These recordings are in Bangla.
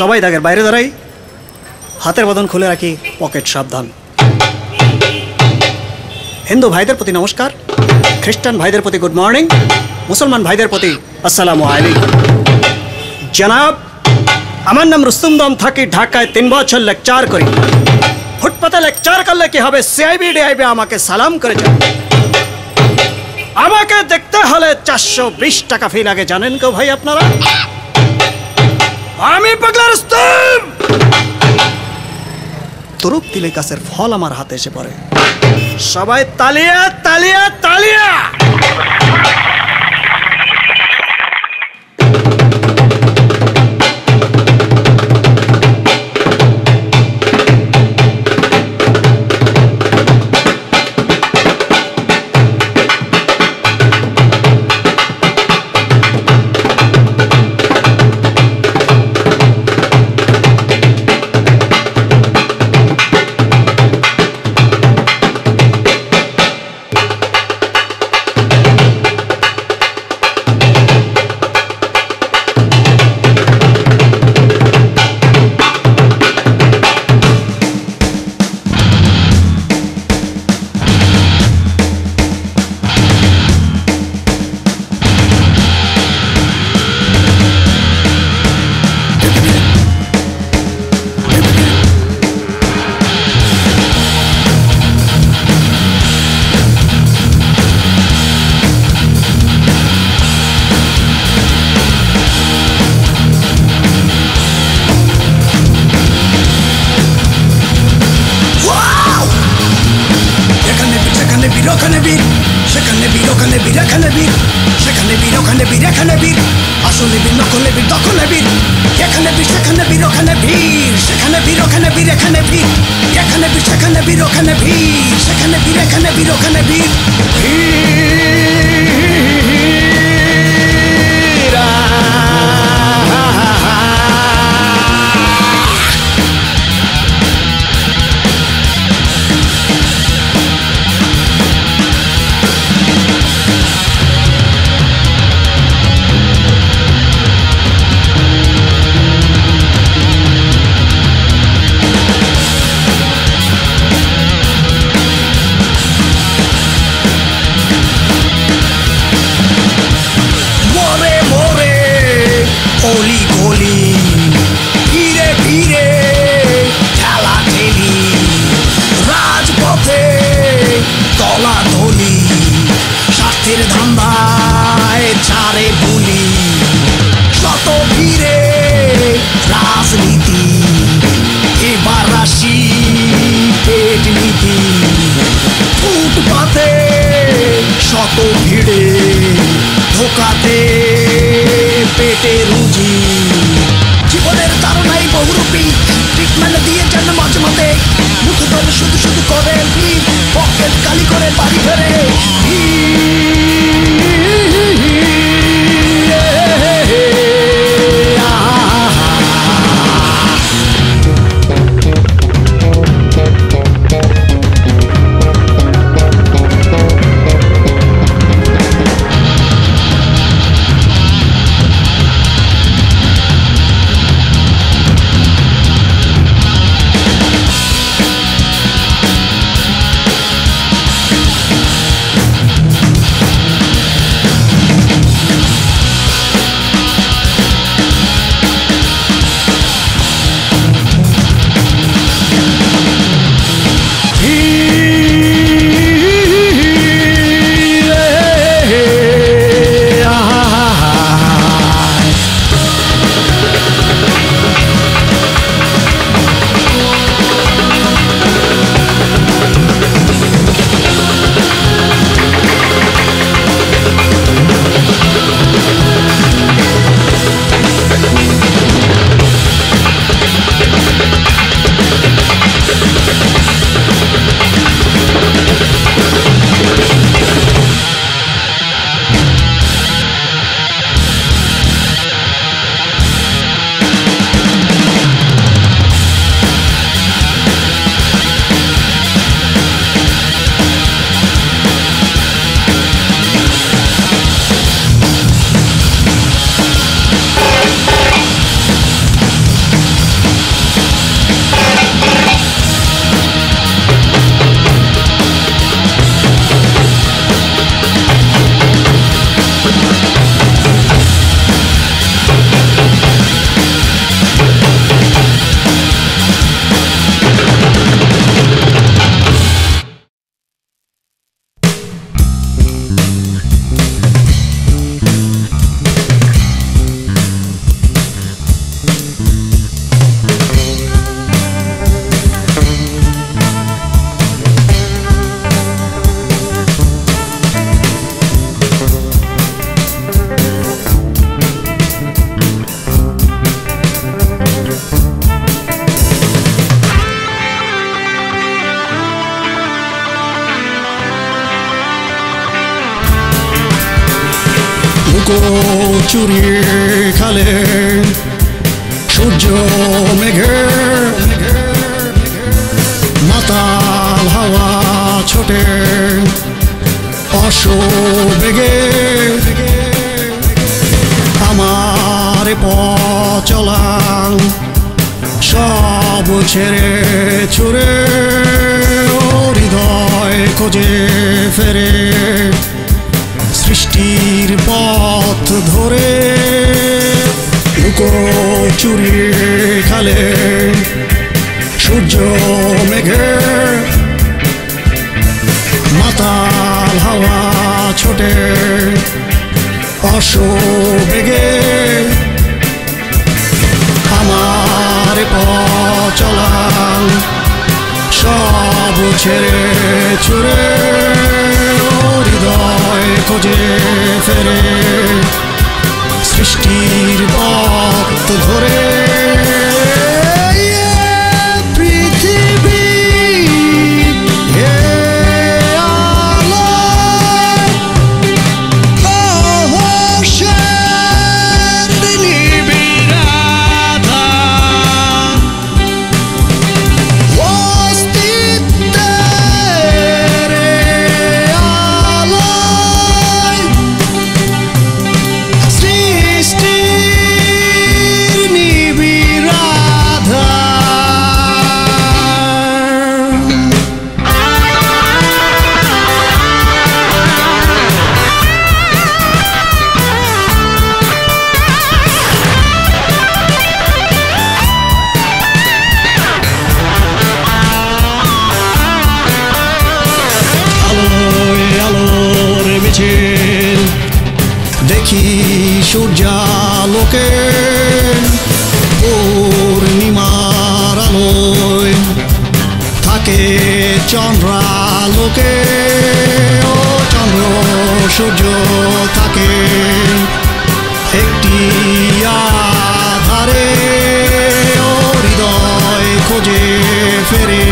সবাই দাগের বাইরে দাঁড়াই, হাতের বদন খুলে রাখি, পকেট সাবধান। হিন্দু ভাইদের প্রতি নমস্কার, খ্রিস্টান ভাইদের প্রতি গুড মর্নিং, মুসলমান ভাইদের প্রতি আসসালামু আলাইকুম। জনাব, আমার নাম রুস্তুম দম, থাকি ঢাকায়, 3 বছর লেকচার করি। ফুটপাতে লেকচার করলে কি হবে, সিআইবি ডিআইবি আমাকে সালাম করে যাবে। আমাকে দেখতে হলে 420 টাকা ফি লাগে, জানেন কেউ ভাই আপনারা? আমি পাগলা রুস্তুম। তরুপ দিলে গাছের ফল আমার হাতে এসে পড়ে, সবাই তালিয়া তালিয়া তালিয়া। কোন চুরি খালে সূর্য মেঘে মাতাল হাওয়া ছোটে অশোবেগে আমার পথ চলা সব ছেড়ে ছুড়ে হৃদয় খোঁজে ফেরে সৃষ্টির পথ ধরে লুকো চুরি খালে সূর্য মেঘে মাতাল হাওয়া ছোটে অশোবেগে আমার পথ চলা সব ছেড়ে ছুড়ে হৃদয় খোঁজে ফেরে সৃষ্টির পথ ধরে দেখি সূর্যালোকে পূর্ণিমার আলোয় থাকে চন্দ্রালোকে ও চন্দ্র সূর্য থাকে একটি আধারে ও হৃদয় খোঁজে ফেরে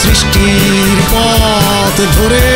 সৃষ্টির পথ ধরে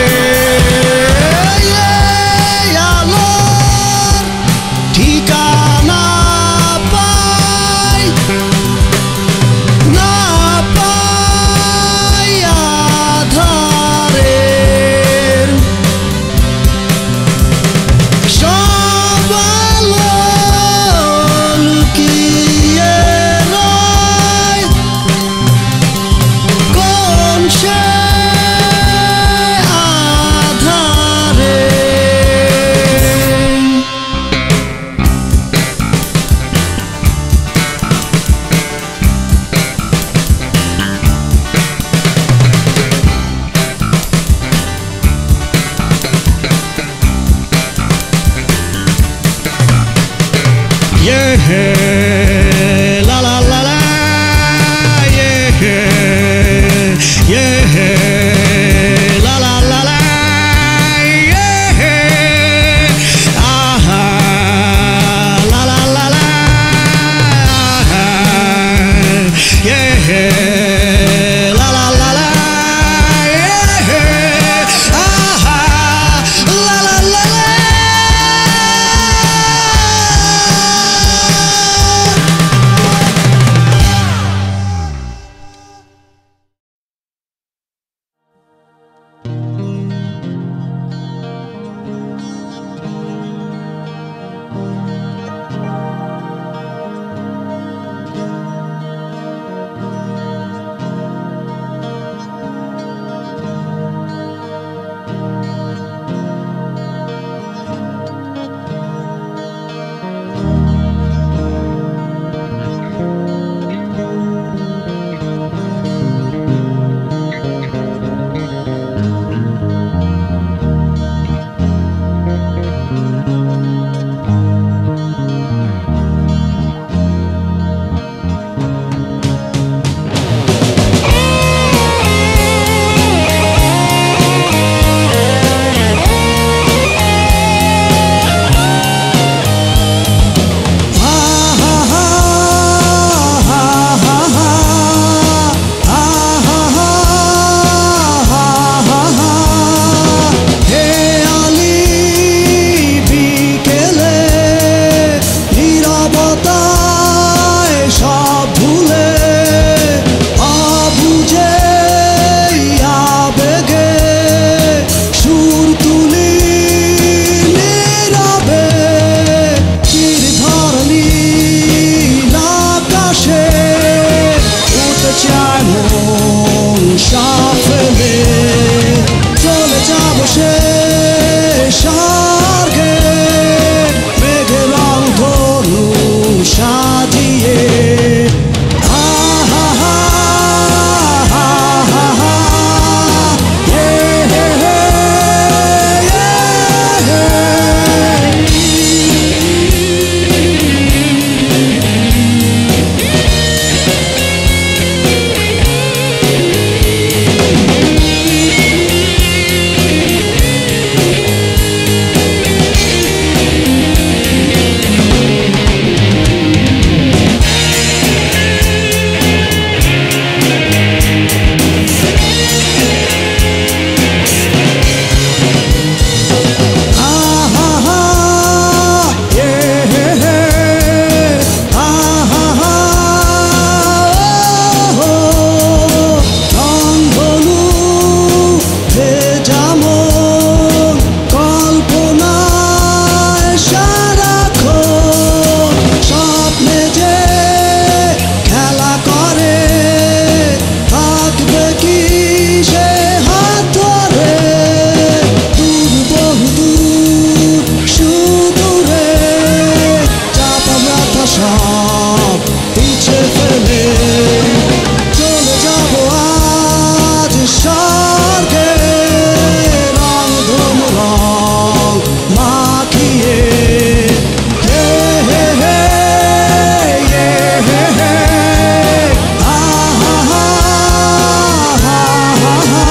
হেসে ফেলে চলে যাবো আজ স্বর্গে, রং ধনু রং মাখিয়ে। হে হে হে হে হে হে হা হা হা হা হা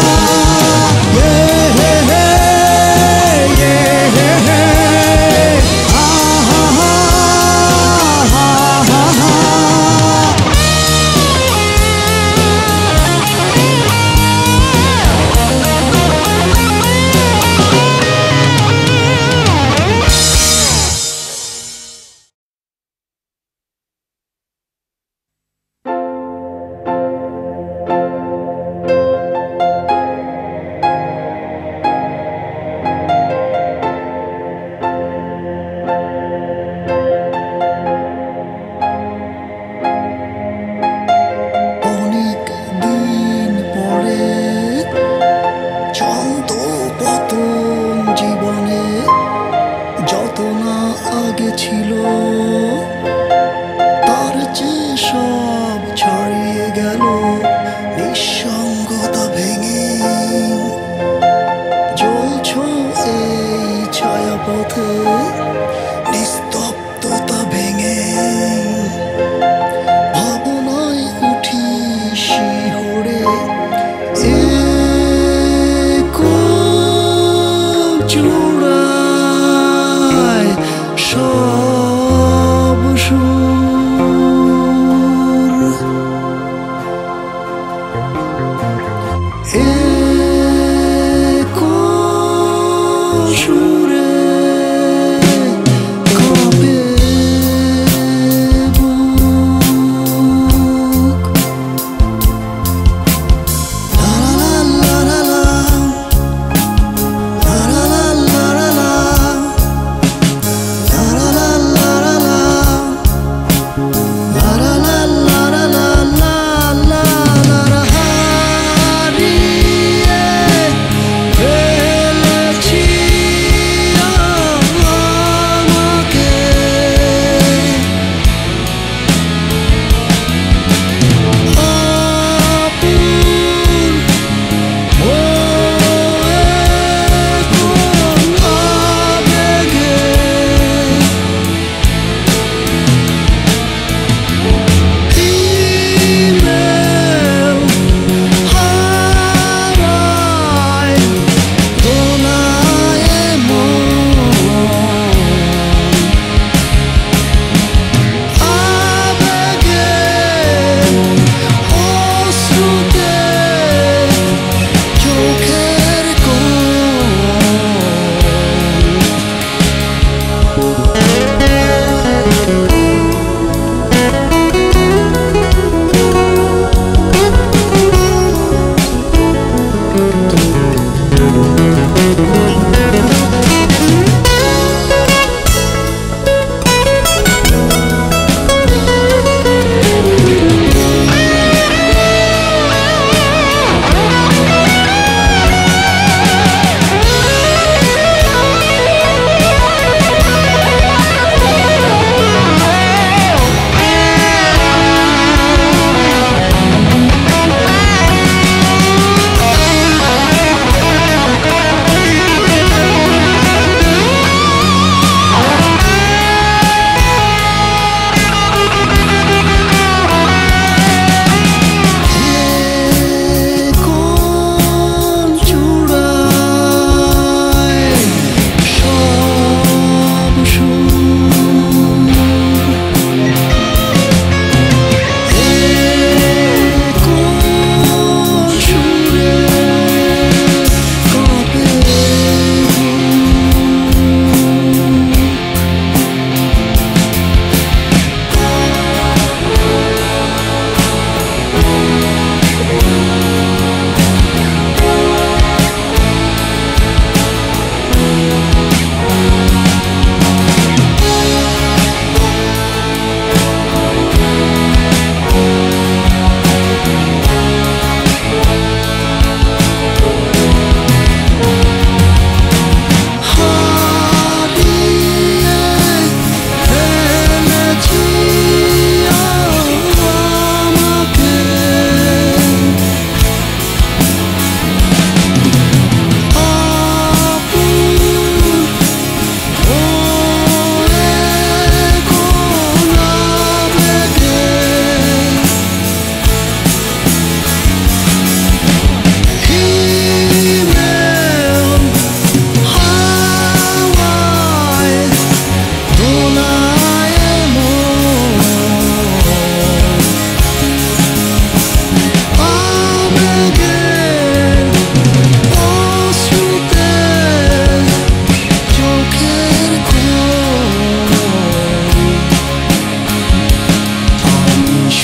হে হে হে হে হে হা হা হা হা হা।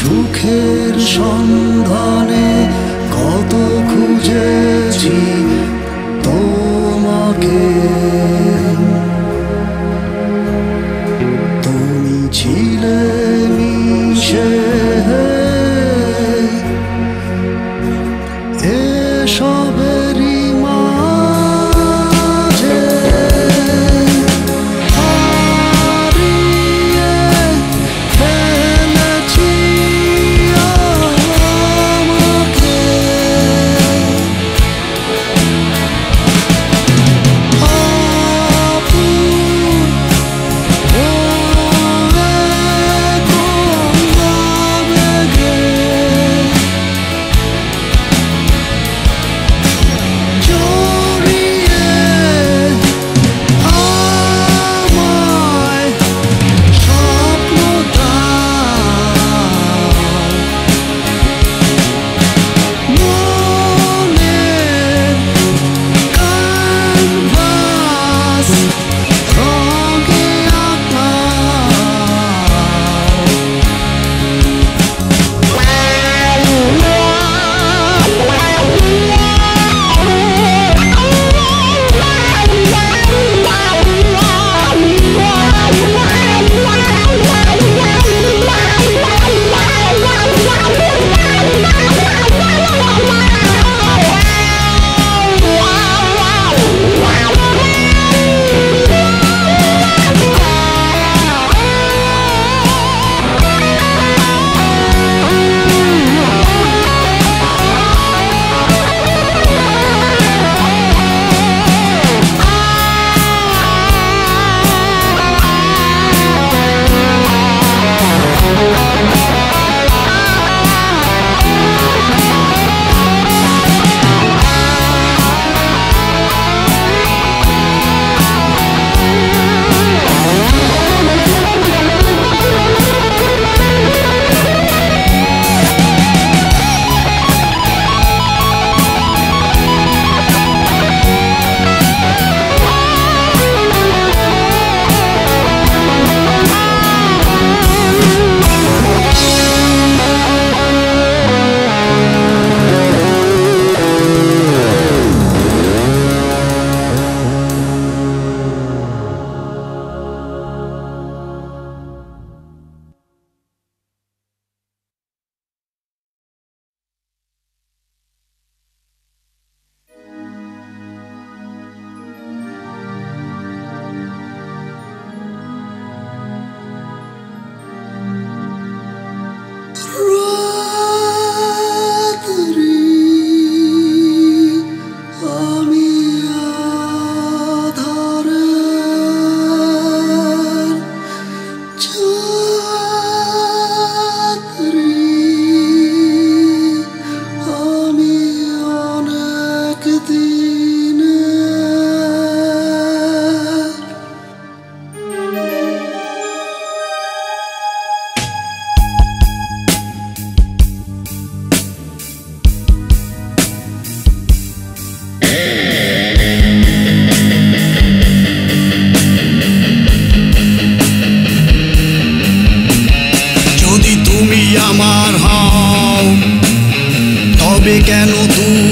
সুখের সন্ধানে কত খুঁজেছি তোমাকে, তুমি ছিলে মিশে এসবেরই মাঝে। হারিয়ে ফেলেছি আমাকে, আপন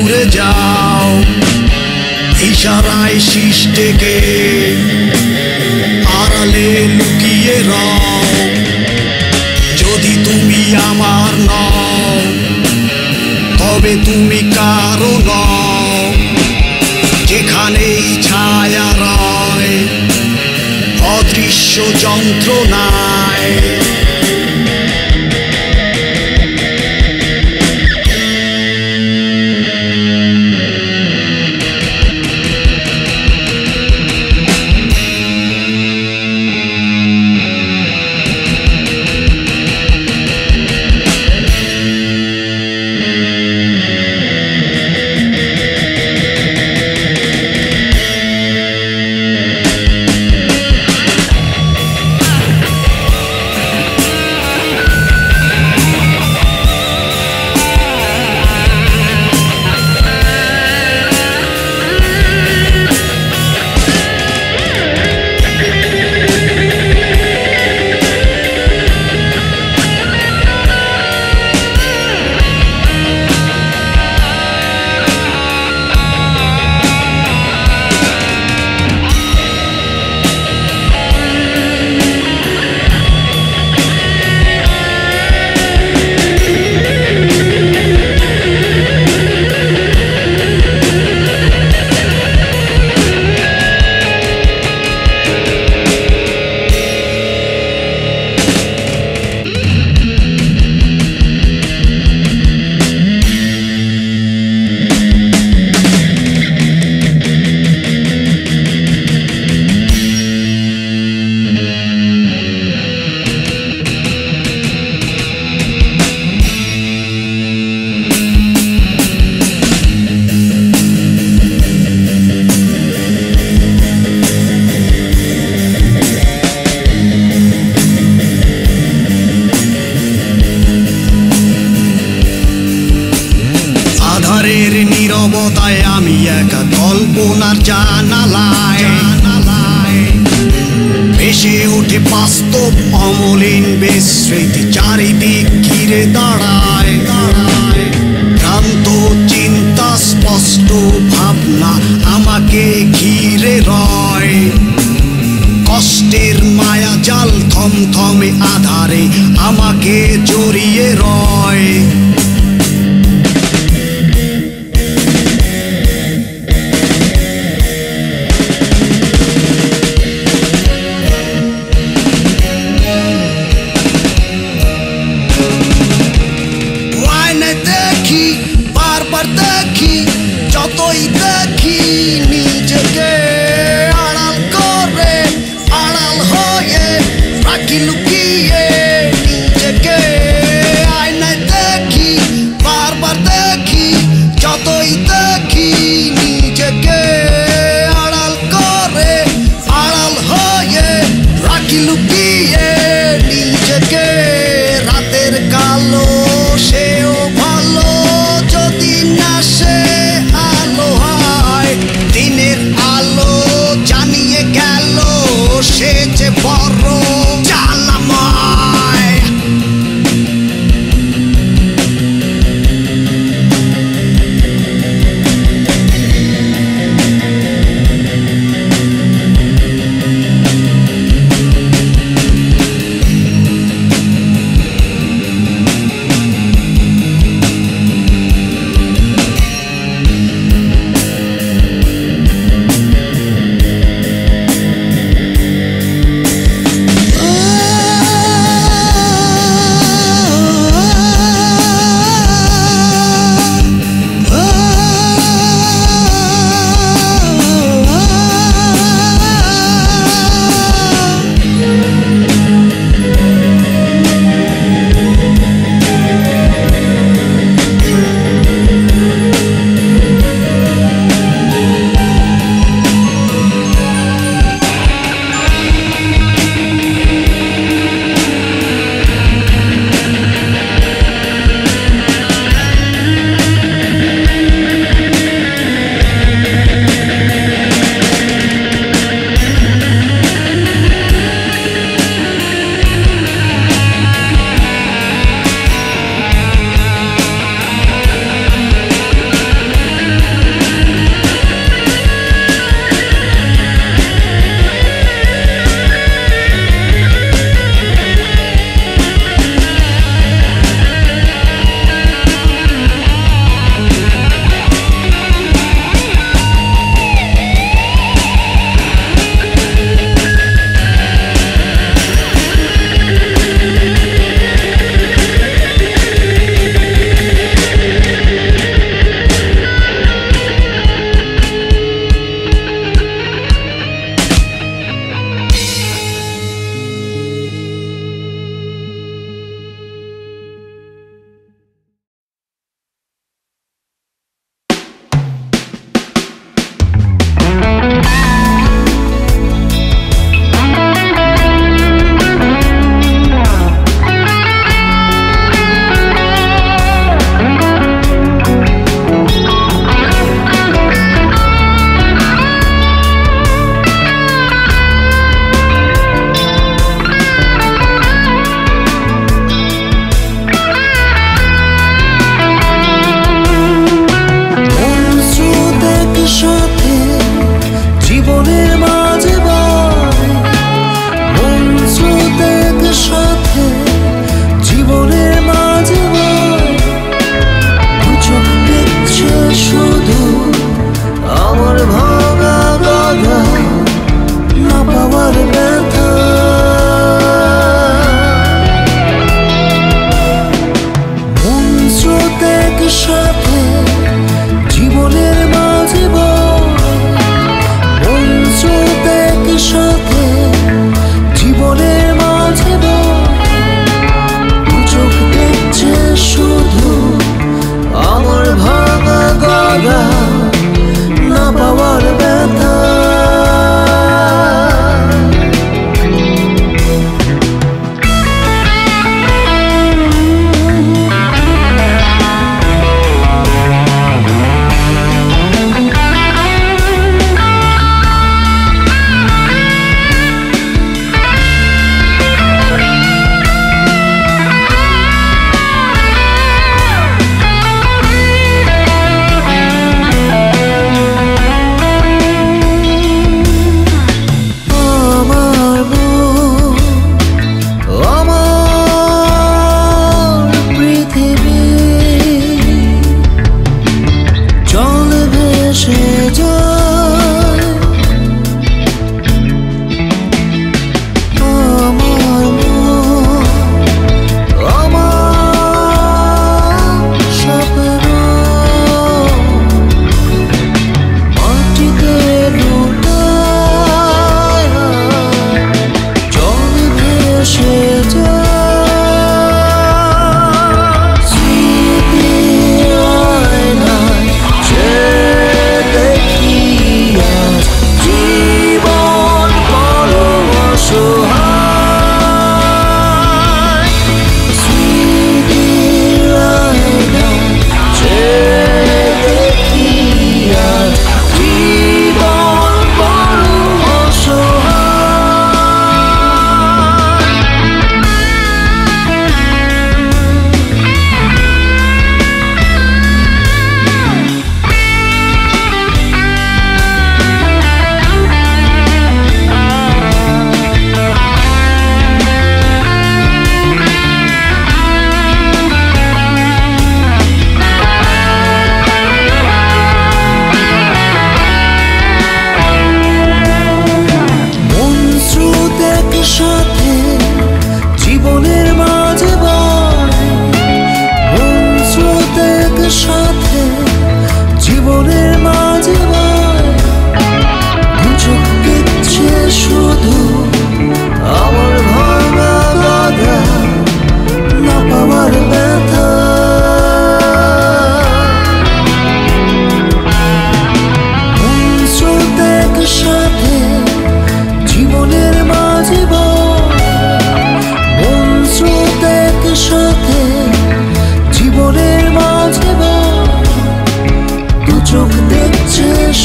বলে কোন আবেগে আপনার জানালায় ভেসে উঠে বাস্তব অমলিন বেস্মৃতি, চারিদিক ঘিরে দাঁড়ায় ভ্রান্ত চিন্তা, স্পষ্ট ভাবনা আমাকে ঘিরে রয়। কষ্টের মায়া জাল থমথমে আধারে আমাকে জড়িয়ে রয়। যতই দেখি নিজেকে আড়াল করে, আড়াল হয়ে রাখি লুকিয়ে নিজেকে। আয়নায় দেখি, বারবার দেখি, যতই দেখি নিজেকে আড়াল করে, আড়াল হয়ে রাখি লুকিয়ে নিজেকে। রাতের কালো সেও ভালো যদি না সে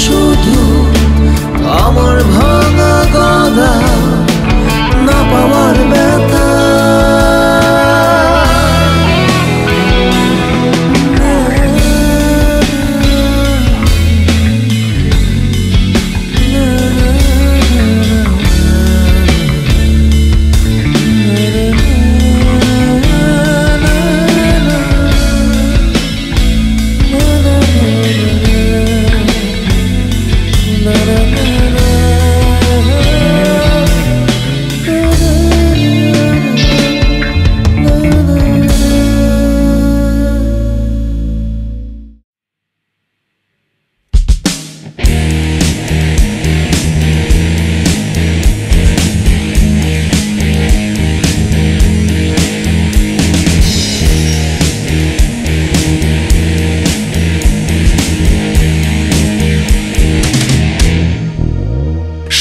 শুধু আমার ভাঙা গাদা, না পাওয়ার ব্যথা।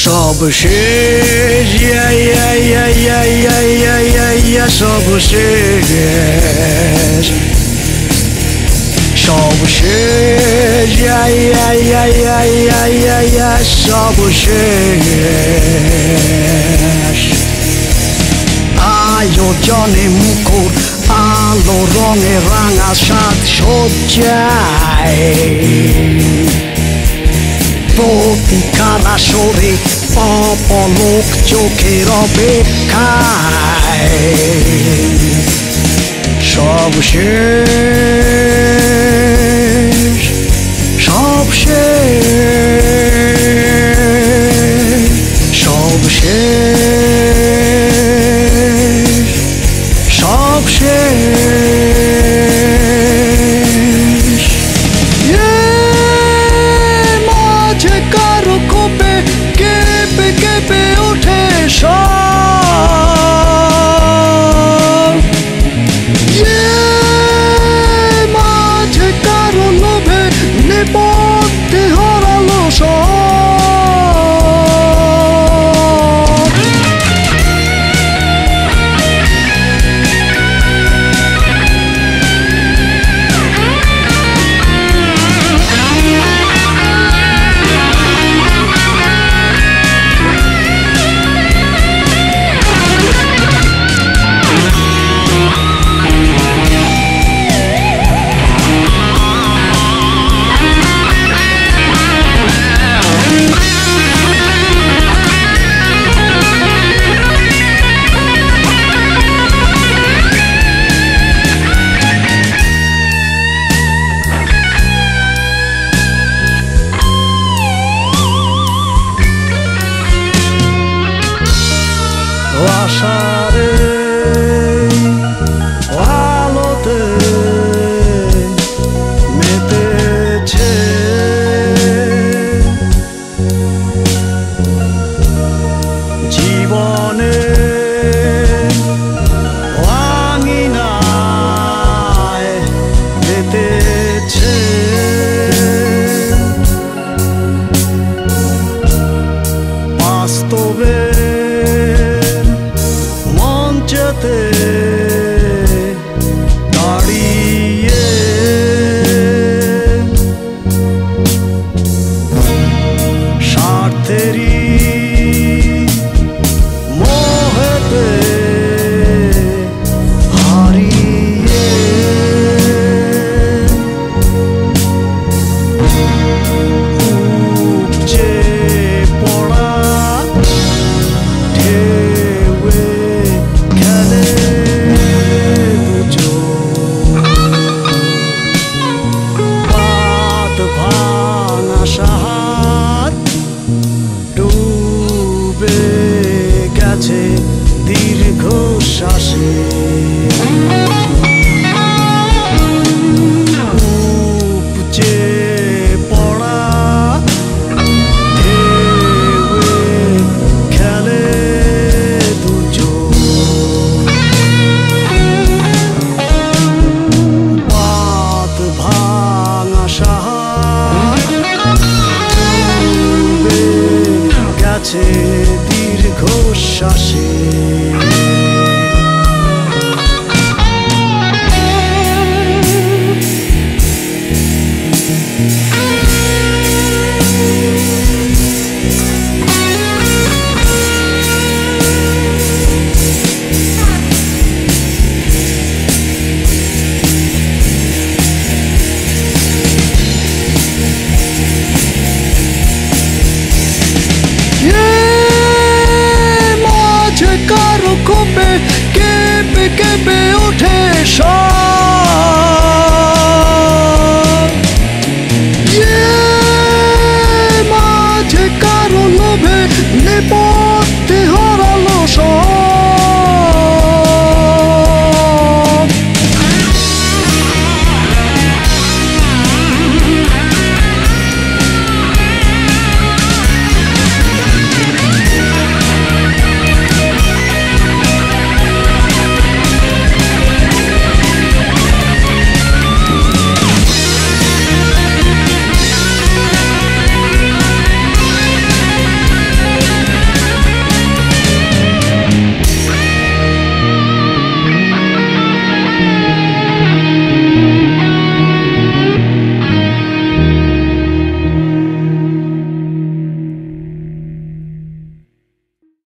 সবশেষ সবশেষ সবশেষ সবশেষ আয়োজনে মুখর আলো রঙে রাঙা সাত সজ্জায় প্রতি কালা সরে অপলোক চোখের অপেক্ষায় সবশেষ